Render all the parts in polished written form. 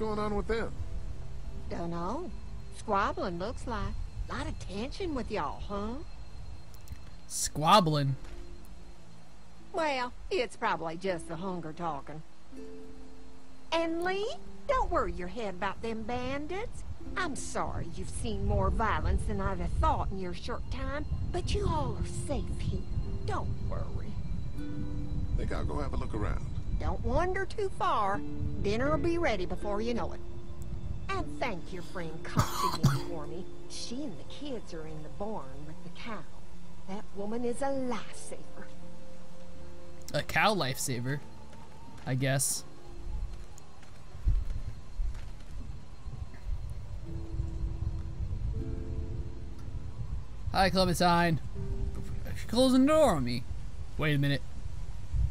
going on with them? Don't know. Squabbling, looks like. A lot of tension with y'all, huh? Squabbling? Well, it's probably just the hunger talking. And Lee, don't worry your head about them bandits. I'm sorry you've seen more violence than I'd have thought in your short time, but you all are safe here. Don't worry. Think I'll go have a look around. Don't wander too far. Dinner will be ready before you know it. And thank your friend Katja for me. She and the kids are in the barn with the cow. That woman is a lifesaver. A cow lifesaver, I guess. Hi, Clementine. She's closing the door on me. Wait a minute.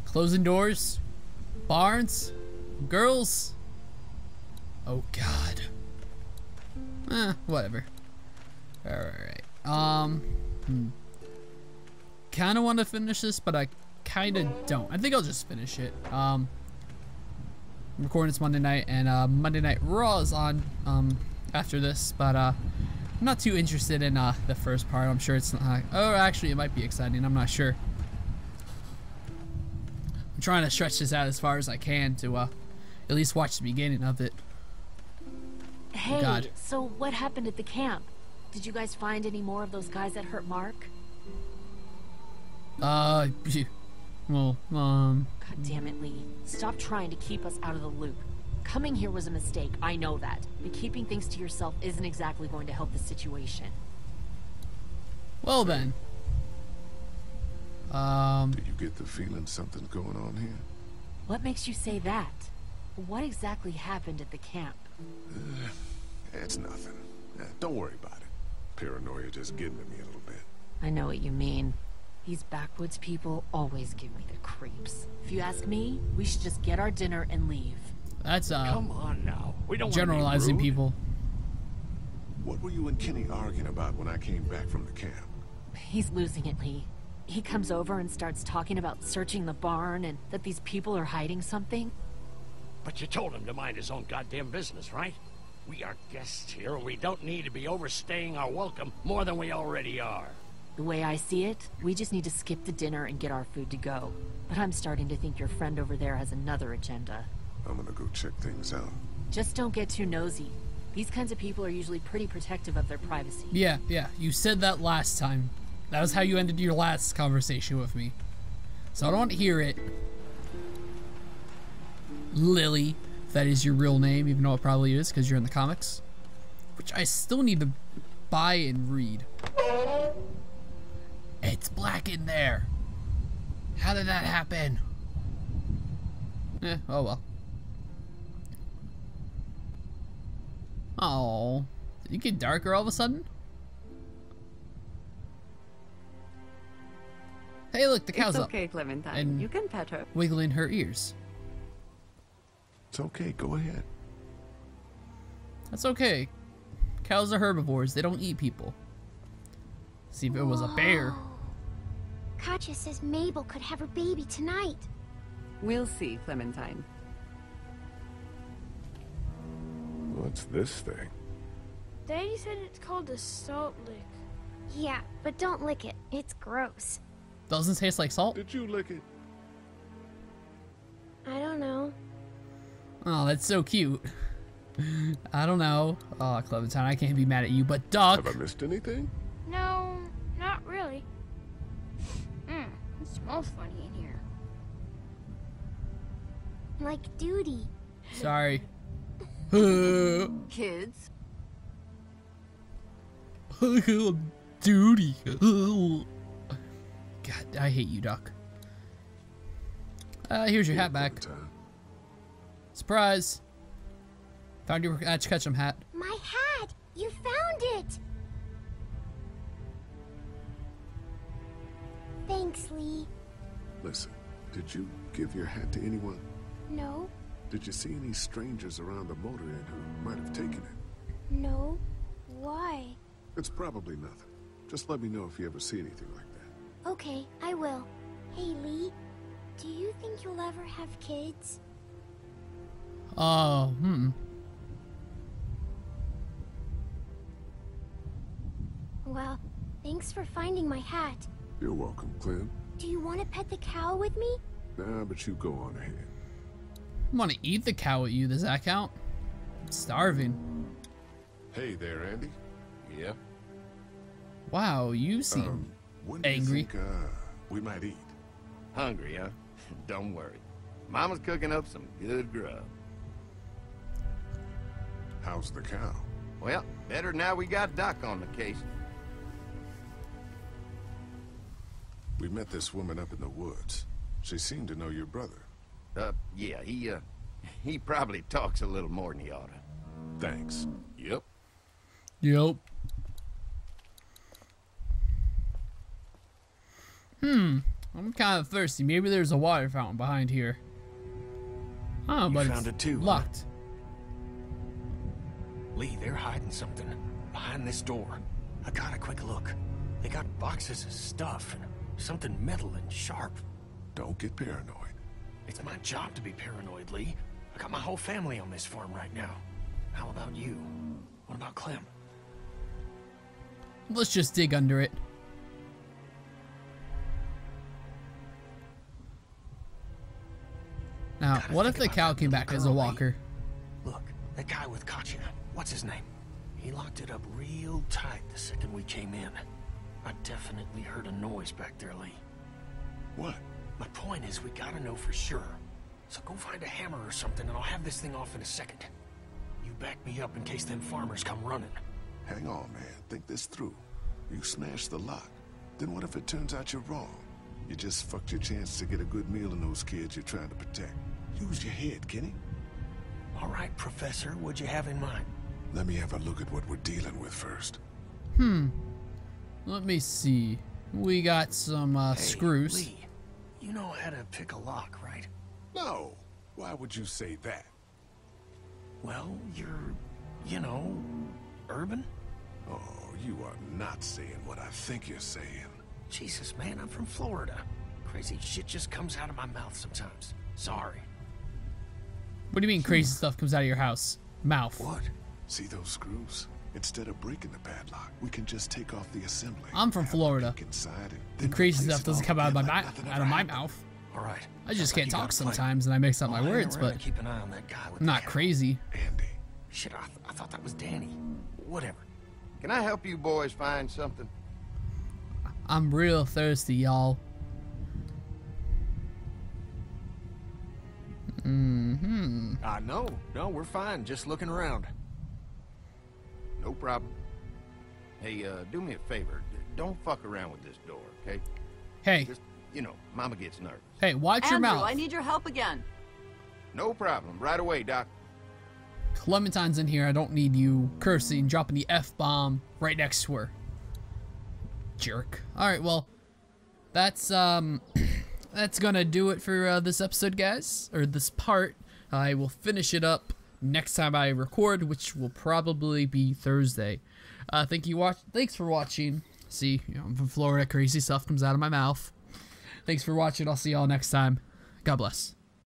Closing doors? Barns? Girls? Oh, God. Eh, whatever. Alright. Kinda wanna finish this, but I kinda don't. I think I'll just finish it. I'm recording this Monday night, and Monday Night Raw is on after this, but I'm not too interested in the first part. I'm sure it's not. Oh, actually, it might be exciting. I'm not sure. I'm trying to stretch this out as far as I can to at least watch the beginning of it. Hey, oh, so what happened at the camp? Did you guys find any more of those guys that hurt Mark? Well, God damn it, Lee. Stop trying to keep us out of the loop. Coming here was a mistake, I know that. But keeping things to yourself isn't exactly going to help the situation. Well then. Do you get the feeling something's going on here? What makes you say that? What exactly happened at the camp? It's nothing. Don't worry about it. Paranoia just getting to me a little bit. I know what you mean. These backwoods people always give me the creeps. If you ask me, we should just get our dinner and leave. That's come on now. We don't generalizing want to be rude. People. What were you and Kenny arguing about when I came back from the camp? He's losing it, Lee. He comes over and starts talking about searching the barn and that these people are hiding something. But you told him to mind his own goddamn business, right? We are guests here, and we don't need to be overstaying our welcome more than we already are. The way I see it, we just need to skip the dinner and get our food to go. But I'm starting to think your friend over there has another agenda. I'm gonna go check things out. Just don't get too nosy. These kinds of people are usually pretty protective of their privacy. Yeah, yeah. You said that last time. That was how you ended your last conversation with me. So I don't want to hear it. Lily, if that is your real name, even though it probably is because you're in the comics. Which I still need to buy and read. It's black in there. How did that happen? Eh, oh well. Oh, did it get darker all of a sudden? Hey, look, the cow's up. It's okay, Clementine. And you can pet her. Wiggling her ears. It's okay. Go ahead. That's okay. Cows are herbivores. They don't eat people. See if it was a bear. Katja says Mabel could have her baby tonight. We'll see, Clementine. What's this thing? Daddy said it's called a salt lick. Yeah, but don't lick it. It's gross. Doesn't taste like salt? Did you lick it? I don't know. Oh, that's so cute. I don't know. Oh, Clementine, I can't be mad at you, but Doc. Have I missed anything? No, not really. It smells funny in here. Like duty. Sorry. Kids. Duty. God, I hate you, Doc. Here's your hat back. Surprise! Found your Catch'em hat. My hat! You found it! Thanks, Lee. Listen, did you give your hat to anyone? No. Did you see any strangers around the motor inn who might have taken it? No. Why? It's probably nothing. Just let me know if you ever see anything like that. Okay, I will. Hey, Lee, do you think you'll ever have kids? Oh, Thanks for finding my hat. You're welcome, Clem. Do you want to pet the cow with me? Nah, but you go on ahead. I want to eat the cow with you. Does that count? I'm starving. Hey there, Andy. Yeah? Wow, you seem angry. Do you think, we might eat? Hungry, huh? Don't worry. Mama's cooking up some good grub. How's the cow? Well, better now we got Doc on the case. We met this woman up in the woods. She seemed to know your brother. Yeah, he probably talks a little more than he oughta. Thanks. Yep. Yep. I'm kind of thirsty. Maybe there's a water fountain behind here. Oh, but it's locked. Lee, they're hiding something behind this door. I got a quick look. They got boxes of stuff and something metal and sharp. Don't get paranoid. It's my job to be paranoid, Lee. I got my whole family on this farm right now. How about you? What about Clem? Let's just dig under it. Now, what if the cow came back as a walker? Look, that guy with Katja, what's his name? He locked it up real tight the second we came in. I definitely heard a noise back there, Lee. What? My point is we gotta know for sure. So go find a hammer or something and I'll have this thing off in a second. You back me up in case them farmers come running. Hang on, man. Think this through. You smashed the lock. Then what if it turns out you're wrong? You just fucked your chance to get a good meal in those kids you're trying to protect. Use your head, Kenny. All right, Professor, what'd you have in mind? Let me have a look at what we're dealing with first. Let me see. We got some screws. Lee, you know how to pick a lock, right? No. Why would you say that? Well, you're, you know, urban. Oh, you are not saying what I think you're saying. Jesus, man, I'm from Florida. Crazy shit just comes out of my mouth sometimes. Sorry. What do you mean crazy stuff comes out of your house? Mouth. What? See those screws? Instead of breaking the padlock, we can just take off the assembly. I'm from Florida. The crazy stuff doesn't come out of my mouth. All right. I just can't talk sometimes, and I mix up my words, but keep an eye on that guy with not crazy. Andy. Shit, I thought that was Danny. Whatever. Can I help you boys find something? I'm real thirsty, y'all. I know. No, we're fine. Just looking around. No problem. Hey, do me a favor. Don't fuck around with this door, okay? Hey. Just, you know, Mama gets nervous. Hey, watch your mouth. I need your help again. No problem. Right away, Doc. Clementine's in here. I don't need you cursing, dropping the F-bomb right next to her. Jerk. All right, well, that's gonna do it for this episode, guys, or this part. I will finish it up next time I record, which will probably be Thursday. Thanks for watching. See, you know, I'm from Florida. Crazy stuff comes out of my mouth. Thanks for watching. I'll see y'all next time. God bless.